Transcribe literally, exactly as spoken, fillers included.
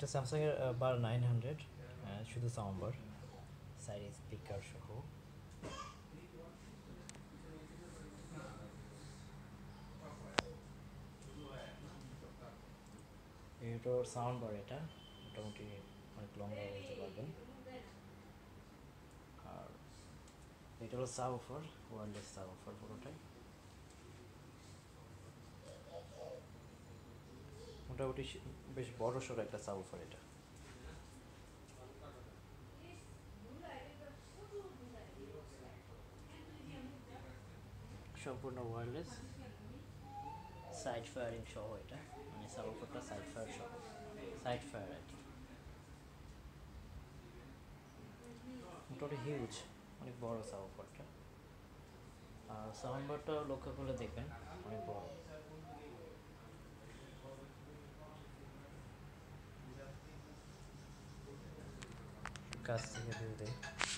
এটা স্যামসাং এর bar nine hundred শুধু সাউন্ডবার সাইড স্পিকার সহ এটা সাউন্ডবার এটা মোটামুটি অনেক লম্বা হতে পারবেন আর এটা হলো সাবওয়ুফার ওয়্যারলেস সাবওয়ুফার পুরোটাই মোটামুটি বেশ বড় সরো একটা সাবওয়ুফার এটা সম্পূর্ণ ওয়্যারলেস সাইড ফায়ারিং সহ এটা মানে সাবওয়ুফারটা সাইড ফায়ার সহ সাইড ফায়ার এটা মোটামুটি হিউজ অনেক বড় সাবওয়ুফারটা আর সাউন্ডবারটা লক্ষ্য করে দেখবেন অনেক বড় কাছ থেকে দিয়ে দেয়